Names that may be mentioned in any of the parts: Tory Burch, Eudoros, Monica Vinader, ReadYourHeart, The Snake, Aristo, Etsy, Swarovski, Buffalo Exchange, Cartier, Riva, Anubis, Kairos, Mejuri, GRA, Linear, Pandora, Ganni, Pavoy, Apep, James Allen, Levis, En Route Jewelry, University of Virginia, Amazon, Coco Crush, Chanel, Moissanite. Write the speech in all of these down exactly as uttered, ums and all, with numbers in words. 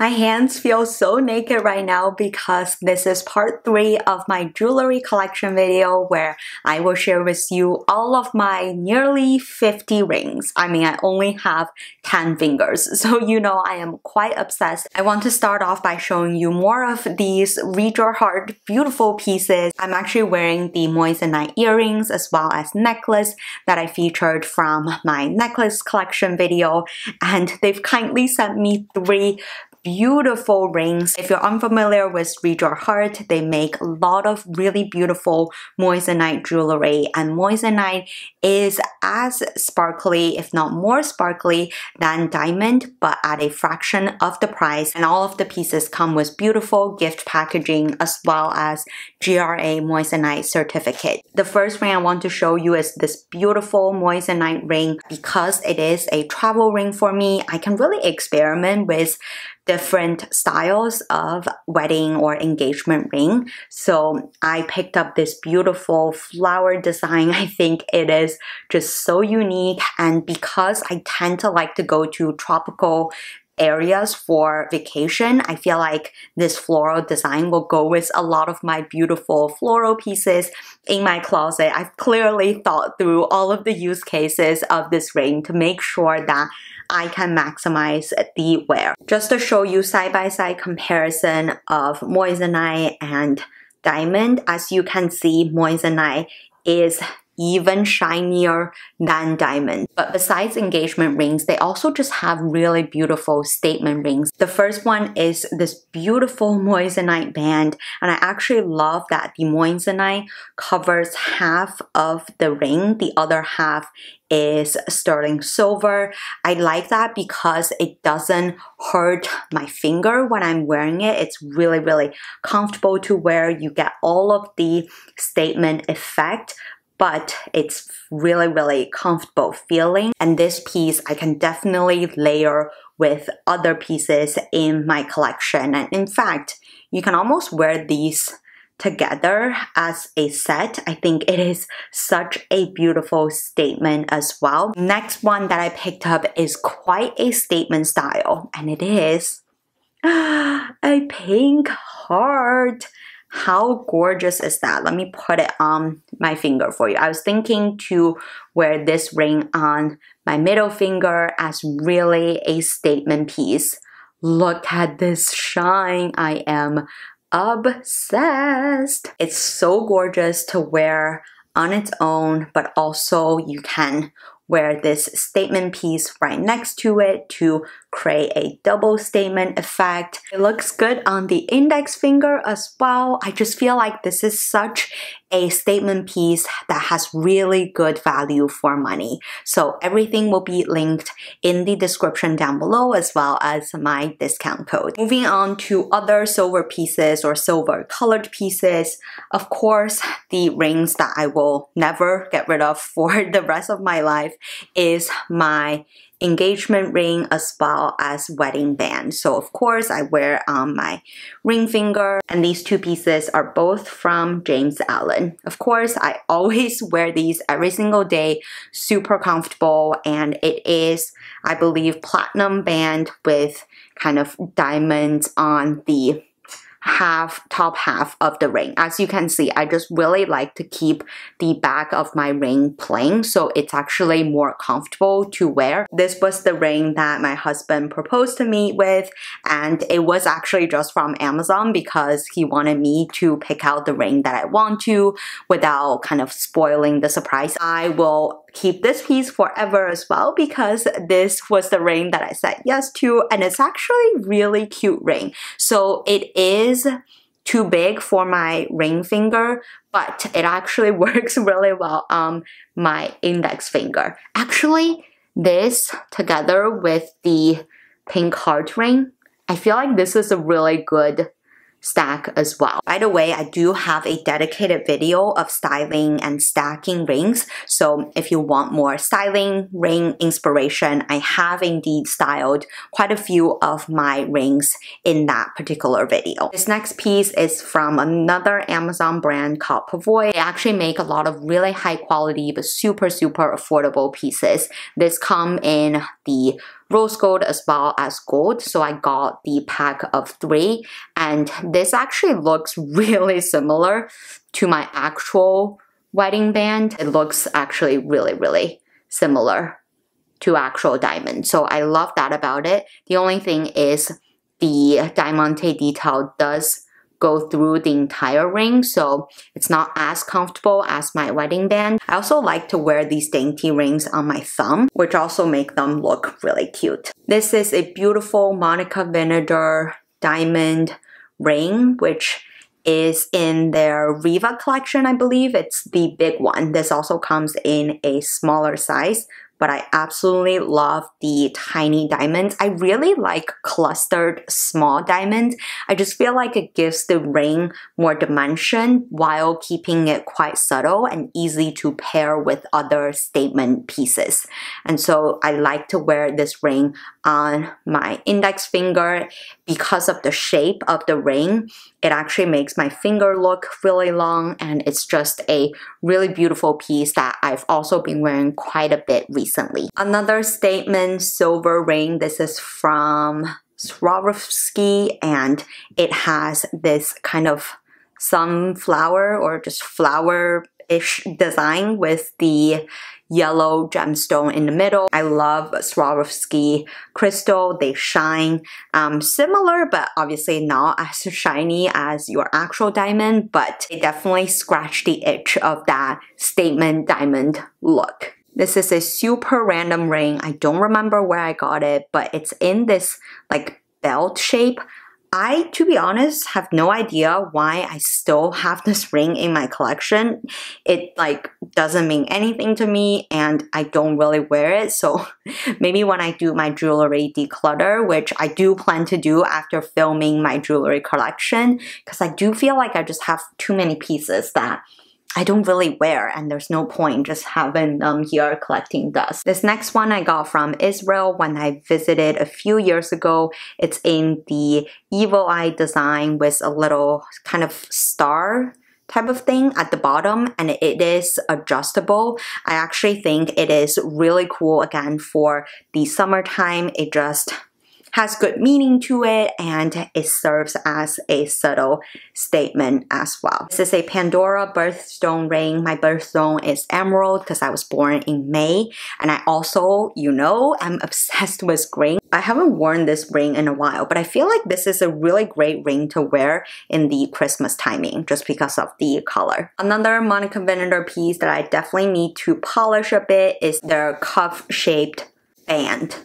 My hands feel so naked right now because this is part three of my jewelry collection video where I will share with you all of my nearly fifty rings. I mean, I only have ten fingers, so you know I am quite obsessed. I want to start off by showing you more of these Read Your Heart beautiful pieces. I'm actually wearing the Moissanite earrings as well as necklace that I featured from my necklace collection video, and they've kindly sent me three beautiful rings. If you're unfamiliar with Read Your Heart, they make a lot of really beautiful Moissanite jewelry, and Moissanite is as sparkly, if not more sparkly, than diamond, but at a fraction of the price. And all of the pieces come with beautiful gift packaging as well as G R A Moissanite certificate. The first ring I want to show you is this beautiful Moissanite ring. Because it is a travel ring for me, I can really experiment with different styles of wedding or engagement ring. So I picked up this beautiful flower design. I think it is just so unique, and because I tend to like to go to tropical areas for vacation, I feel like this floral design will go with a lot of my beautiful floral pieces in my closet. I've clearly thought through all of the use cases of this ring to make sure that I can maximize the wear. Just to show you side-by-side comparison of Moissanite and diamond, as you can see, Moissanite is even shinier than diamond. But besides engagement rings, they also just have really beautiful statement rings. The first one is this beautiful Moissanite band, and I actually love that the Moissanite covers half of the ring, the other half is sterling silver. I like that because it doesn't hurt my finger when I'm wearing it. It's really, really comfortable to wear. You get all of the statement effect, but it's really, really comfortable feeling. And this piece I can definitely layer with other pieces in my collection. And in fact, you can almost wear these together as a set. I think it is such a beautiful statement as well. Next one that I picked up is quite a statement style, and it is a pink heart. How gorgeous is that? Let me put it on my finger for you. I was thinking to wear this ring on my middle finger as really a statement piece. Look at this shine. I am obsessed. It's so gorgeous to wear on its own, but also you can wear this statement piece right next to it to create a double statement effect. It looks good on the index finger as well. I just feel like this is such a statement piece that has really good value for money. So everything will be linked in the description down below, as well as my discount code. Moving on to other silver pieces or silver colored pieces. Of course, the rings that I will never get rid of for the rest of my life is my engagement ring as well as wedding band. So of course I wear on um, my ring finger, and these two pieces are both from James Allen. Of course I always wear these every single day, super comfortable, and it is, I believe, platinum band with kind of diamonds on the half, top half of the ring. As you can see, I just really like to keep the back of my ring plain, so it's actually more comfortable to wear. This was the ring that my husband proposed to me with, and it was actually just from Amazon because he wanted me to pick out the ring that I want to without kind of spoiling the surprise. I will keep this piece forever as well because this was the ring that I said yes to, and it's actually really cute ring. So it is too big for my ring finger, but it actually works really well on my index finger. Actually, this together with the pink heart ring, I feel like this is a really good stack as well. By the way, I do have a dedicated video of styling and stacking rings, so if you want more styling ring inspiration, I have indeed styled quite a few of my rings in that particular video. This next piece is from another Amazon brand called Pavoy. They actually make a lot of really high quality but super super affordable pieces. This come in the rose gold as well as gold. So I got the pack of three, and this actually looks really similar to my actual wedding band. It looks actually really, really similar to actual diamond. So I love that about it. The only thing is the diamante detail does go through the entire ring, so it's not as comfortable as my wedding band. I also like to wear these dainty rings on my thumb, which also make them look really cute. This is a beautiful Monica Vinader diamond ring, which is in their Riva collection, I believe. It's the big one. This also comes in a smaller size, but I absolutely love the tiny diamonds. I really like clustered small diamonds. I just feel like it gives the ring more dimension while keeping it quite subtle and easy to pair with other statement pieces. And so I like to wear this ring on my index finger. Because of the shape of the ring, it actually makes my finger look really long, and it's just a really beautiful piece that I've also been wearing quite a bit recently. Another statement silver ring. This is from Swarovski, and it has this kind of sunflower or just flower-ish design with the yellow gemstone in the middle. I love Swarovski crystal. They shine um, similar, but obviously not as shiny as your actual diamond, but they definitely scratch the itch of that statement diamond look. This is a super random ring. I don't remember where I got it, but it's in this like belt shape. I, to be honest, have no idea why I still have this ring in my collection. It like doesn't mean anything to me, and I don't really wear it. So maybe when I do my jewelry declutter, which I do plan to do after filming my jewelry collection, because I do feel like I just have too many pieces that I don't really wear, and there's no point just having them here collecting dust. This next one I got from Israel when I visited a few years ago. It's in the evil eye design with a little kind of star type of thing at the bottom, and it is adjustable. I actually think it is really cool, again, for the summertime. It just has good meaning to it, and it serves as a subtle statement as well. This is a Pandora birthstone ring. My birthstone is emerald because I was born in May, and I also, you know, I'm obsessed with green. I haven't worn this ring in a while, but I feel like this is a really great ring to wear in the Christmas timing just because of the color. Another Monica Vinader piece that I definitely need to polish a bit is their cuff-shaped band.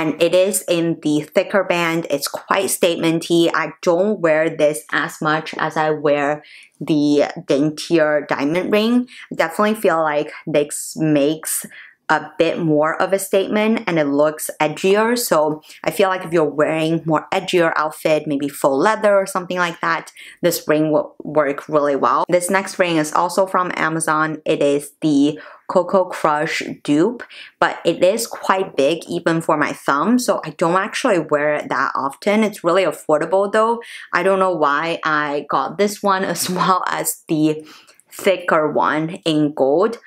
And it is in the thicker band. It's quite statementy. I don't wear this as much as I wear the daintier diamond ring. I definitely feel like this makes a bit more of a statement, and it looks edgier. So I feel like if you're wearing more edgier outfit, maybe faux leather or something like that, this ring will work really well. This next ring is also from Amazon. It is the Coco Crush dupe, but it is quite big even for my thumb, so I don't actually wear it that often. It's really affordable though. I don't know why I got this one as well as the thicker one in gold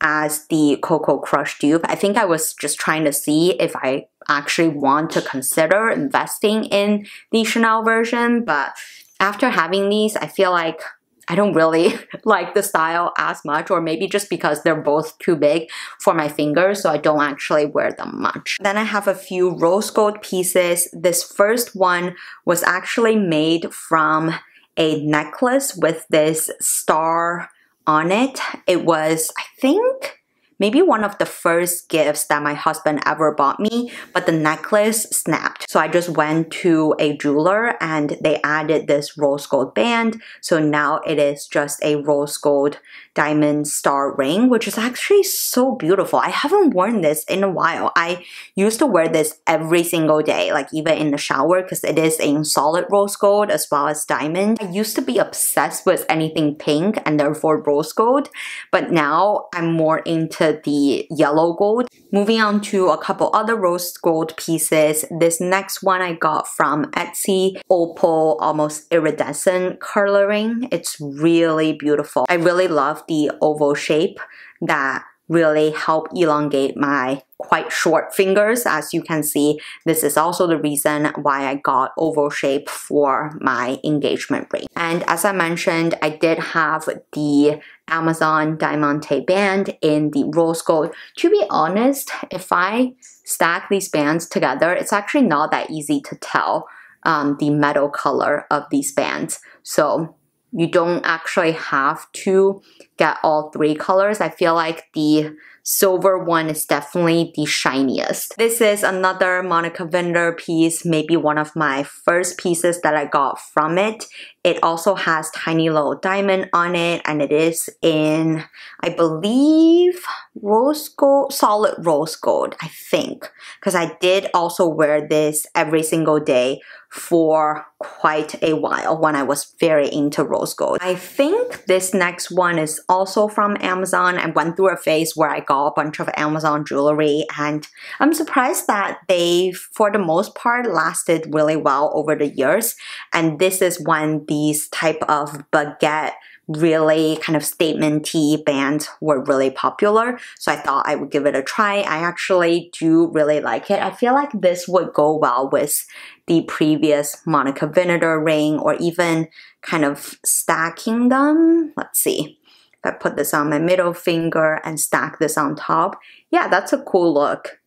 as the Coco Crush dupe. I think I was just trying to see if I actually want to consider investing in the Chanel version, but after having these, I feel like I don't really like the style as much, or maybe just because they're both too big for my fingers, so I don't actually wear them much. Then I have a few rose gold pieces. This first one was actually made from a necklace with this star on it. It was, I think, maybe one of the first gifts that my husband ever bought me, but the necklace snapped. So I just went to a jeweler and they added this rose gold band. So now it is just a rose gold diamond star ring, which is actually so beautiful. I haven't worn this in a while. I used to wear this every single day, like even in the shower, because it is in solid rose gold as well as diamond. I used to be obsessed with anything pink and therefore rose gold, but now I'm more into the yellow gold. Moving on to a couple other rose gold pieces. This next one I got from Etsy, opal almost iridescent curler ring. It's really beautiful. I really love the oval shape that really help elongate my quite short fingers. As you can see, this is also the reason why I got oval shape for my engagement ring. And as I mentioned, I did have the Amazon Diamante band in the rose gold. To be honest, if I stack these bands together, it's actually not that easy to tell um, the metal color of these bands. So you don't actually have to get all three colors. I feel like the silver one is definitely the shiniest. This is another Monica Vinader piece, maybe one of my first pieces that I got from it. It also has tiny little diamond on it, and it is in, I believe, rose gold, solid rose gold, I think. Because I did also wear this every single day for quite a while when I was very into rose gold. I think this next one is also from Amazon. I went through a phase where I got a bunch of Amazon jewelry, and I'm surprised that they, for the most part, lasted really well over the years. And this is when these type of baguette, really kind of statement-y bands were really popular. So I thought I would give it a try. I actually do really like it. I feel like this would go well with the previous Monica Vinader ring, or even kind of stacking them. Let's see. I put this on my middle finger and stack this on top. Yeah, that's a cool look.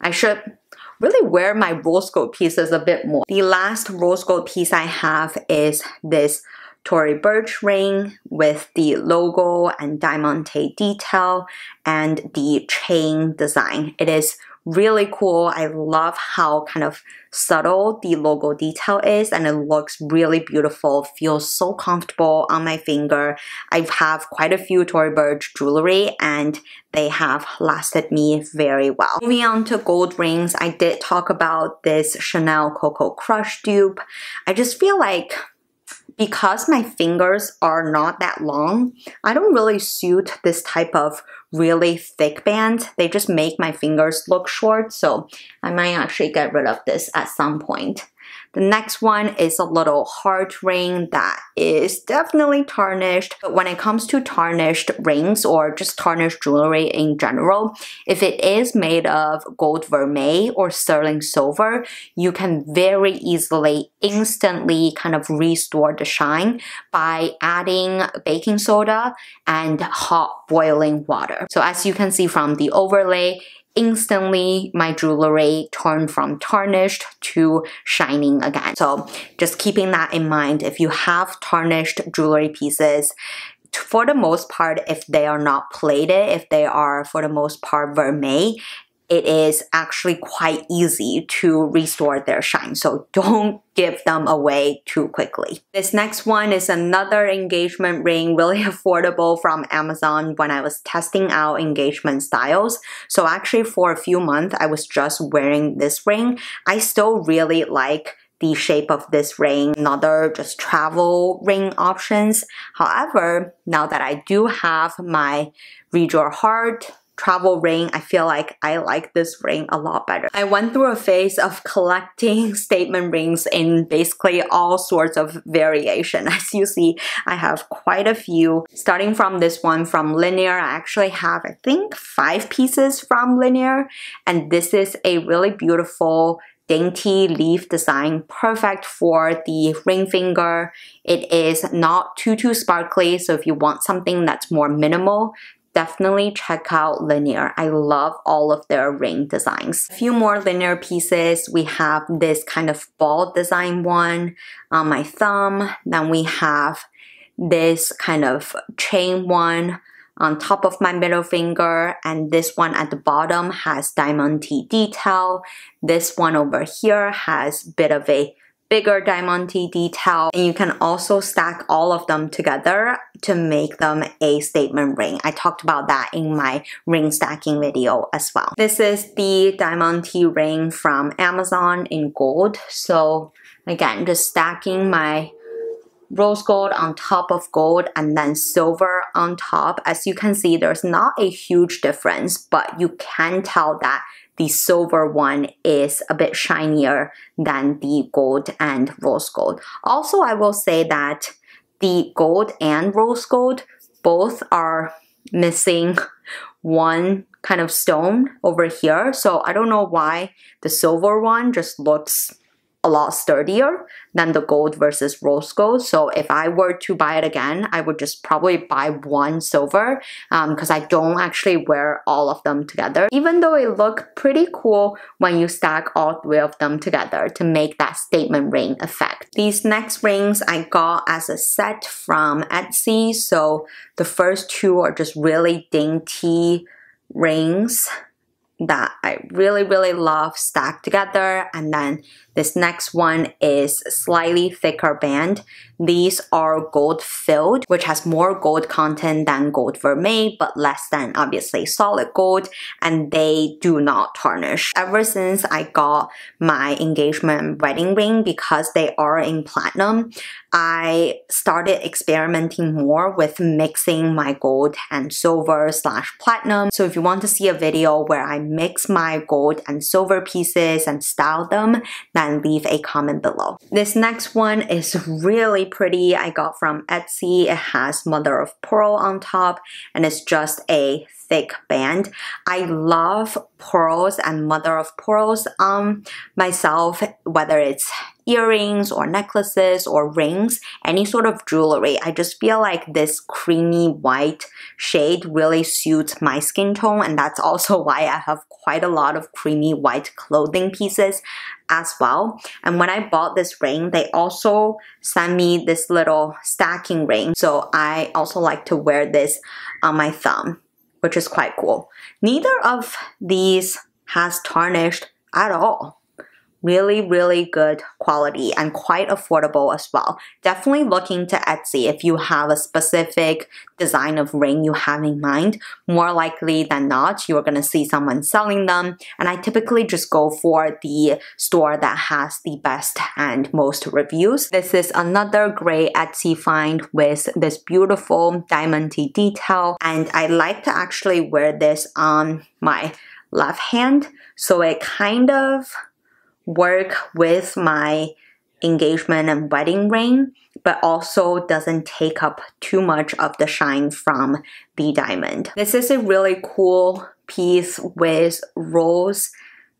I should really wear my rose gold pieces a bit more. The last rose gold piece I have is this Tory Burch ring with the logo and diamante detail and the chain design. It is really cool. I love how kind of subtle the logo detail is, and it looks really beautiful, feels so comfortable on my finger. I have quite a few Tory Burch jewelry, and they have lasted me very well. Moving on to gold rings, I did talk about this Chanel Coco Crush dupe. I just feel like because my fingers are not that long, I don't really suit this type of really thick band. They just make my fingers look short, so I might actually get rid of this at some point. The next one is a little heart ring that is definitely tarnished. But when it comes to tarnished rings or just tarnished jewelry in general, if it is made of gold vermeil or sterling silver, you can very easily instantly kind of restore the shine by adding baking soda and hot boiling water. So as you can see from the overlay, instantly my jewelry turned from tarnished to shining again. So just keeping that in mind, if you have tarnished jewelry pieces, for the most part, if they are not plated, if they are for the most part vermeil, it is actually quite easy to restore their shine. So don't give them away too quickly. This next one is another engagement ring, really affordable, from Amazon when I was testing out engagement styles. So actually for a few months, I was just wearing this ring. I still really like the shape of this ring, another just travel ring options. However, now that I do have my Read Your Heart travel ring, I feel like I like this ring a lot better. I went through a phase of collecting statement rings in basically all sorts of variation. As you see, I have quite a few. Starting from this one from Linear, I actually have, I think, five pieces from Linear. And this is a really beautiful dainty leaf design, perfect for the ring finger. It is not too, too sparkly, so if you want something that's more minimal, definitely check out Linear. I love all of their ring designs. A few more Linear pieces. We have this kind of ball design one on my thumb. Then we have this kind of chain one on top of my middle finger, and this one at the bottom has diamante detail. This one over here has a bit of a bigger diamante detail, and you can also stack all of them together to make them a statement ring. I talked about that in my ring stacking video as well. This is the diamante ring from Amazon in gold. So again, just stacking my rose gold on top of gold and then silver on top. As you can see, there's not a huge difference, but you can tell that the silver one is a bit shinier than the gold and rose gold. Also, I will say that the gold and rose gold both are missing one kind of stone over here. So I don't know why the silver one just looks a lot sturdier than the gold versus rose gold. So if I were to buy it again, I would just probably buy one silver because um, I don't actually wear all of them together, even though it looked pretty cool when you stack all three of them together to make that statement ring effect. These next rings I got as a set from Etsy. So the first two are just really dainty rings that I really, really love stacked together. And then this next one is slightly thicker band. These are gold filled, which has more gold content than gold vermeil, but less than obviously solid gold, and they do not tarnish. Ever since I got my engagement wedding ring, because they are in platinum, I started experimenting more with mixing my gold and silver slash platinum. So if you want to see a video where I mix my gold and silver pieces and style them, then leave a comment below. This next one is really pretty. I got from Etsy. It has mother of pearl on top and it's just a thick band. I love pearls and mother of pearls um myself, whether it's earrings or necklaces or rings, any sort of jewelry. I just feel like this creamy white shade really suits my skin tone, and that's also why I have quite a lot of creamy white clothing pieces as well. And when I bought this ring, they also sent me this little stacking ring, so I also like to wear this on my thumb, which is quite cool. Neither of these has tarnished at all. Really, really good quality and quite affordable as well. Definitely look into Etsy if you have a specific design of ring you have in mind. More likely than not, you're gonna see someone selling them. And I typically just go for the store that has the best and most reviews. This is another great Etsy find with this beautiful diamondy detail. And I like to actually wear this on my left hand, so it kind of work with my engagement and wedding ring, but also doesn't take up too much of the shine from the diamond. This is a really cool piece with rose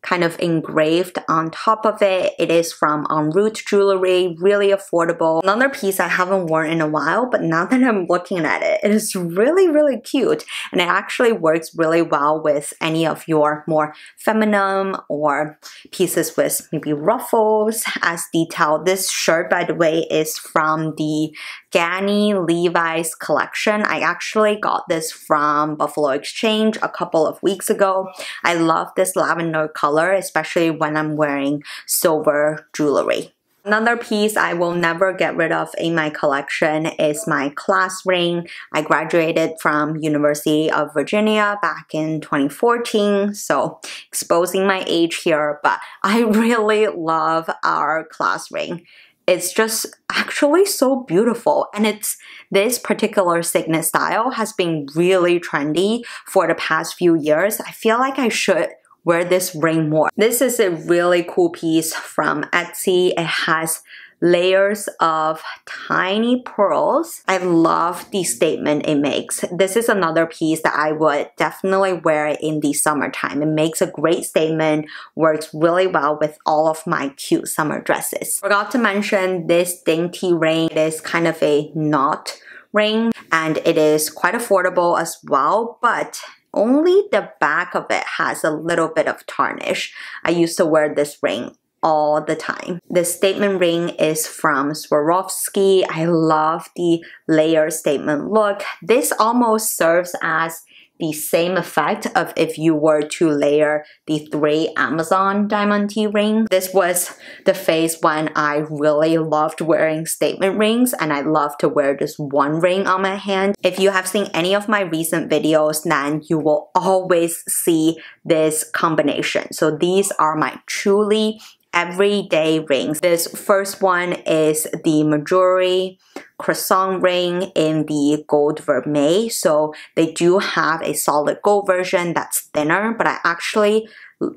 kind of engraved on top of it. It is from En Route Jewelry, really affordable. Another piece I haven't worn in a while, but now that I'm looking at it, it is really, really cute. And it actually works really well with any of your more feminine or pieces with maybe ruffles as detail. This shirt, by the way, is from the Ganni Levi's collection. I actually got this from Buffalo Exchange a couple of weeks ago. I love this lavender color, especially when I'm wearing silver jewelry. Another piece I will never get rid of in my collection is my class ring. I graduated from University of Virginia back in twenty fourteen, so exposing my age here, but I really love our class ring. It's just actually so beautiful, and it's this particular signet style has been really trendy for the past few years. I feel like I should wear this ring more. This is a really cool piece from Etsy. It has layers of tiny pearls. I love the statement it makes. This is another piece that I would definitely wear in the summertime. It makes a great statement, works really well with all of my cute summer dresses. Forgot to mention this dainty ring. It is kind of a knot ring and it is quite affordable as well, but only the back of it has a little bit of tarnish. I used to wear this ring all the time. The statement ring is from Swarovski. I love the layer statement look. This almost serves as the same effect of if you were to layer the three Amazon diamond-y rings. This was the phase when I really loved wearing statement rings, and I love to wear just one ring on my hand. If you have seen any of my recent videos, then you will always see this combination. So these are my truly everyday rings. This first one is the Mejuri croissant ring in the gold vermeil. So they do have a solid gold version that's thinner, but I actually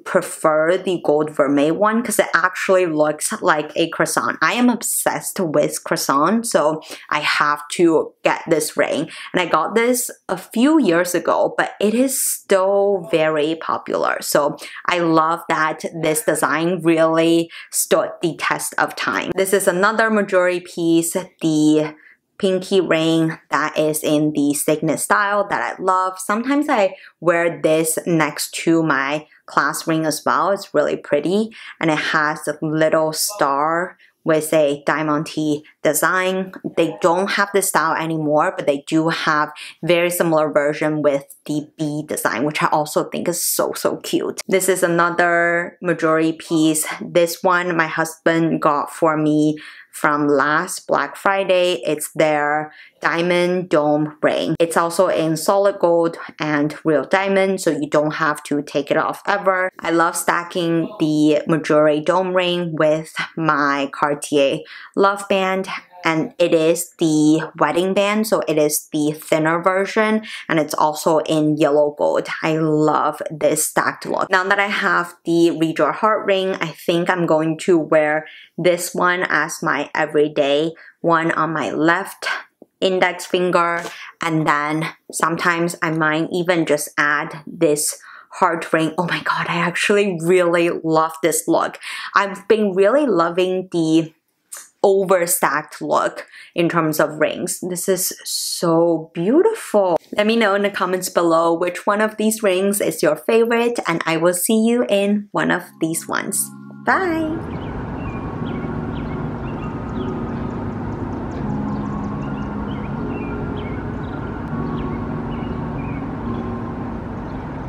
prefer the gold vermeil one because it actually looks like a croissant. I am obsessed with croissant, so I have to get this ring. And I got this a few years ago, but it is still very popular. So I love that this design really stood the test of time. This is another Mejuri piece, the pinky ring that is in the signet style that I love. Sometimes I wear this next to my class ring as well. It's really pretty, and it has a little star with a diamond T design. They don't have this style anymore, but they do have very similar version with the B design, which I also think is so, so cute. This is another Mejuri piece. This one my husband got for me from last Black Friday. It's their diamond dome ring. It's also in solid gold and real diamond, so you don't have to take it off ever. I love stacking the Mejuri dome ring with my Cartier love band, and it is the wedding band, so it is the thinner version, and it's also in yellow gold. I love this stacked look. Now that I have the Read Your Heart ring, I think I'm going to wear this one as my everyday one on my left index finger, and then sometimes I might even just add this heart ring. Oh my god, I actually really love this look. I've been really loving the overstacked look in terms of rings. This is so beautiful. Let me know in the comments below which one of these rings is your favorite, and I will see you in one of these ones. Bye!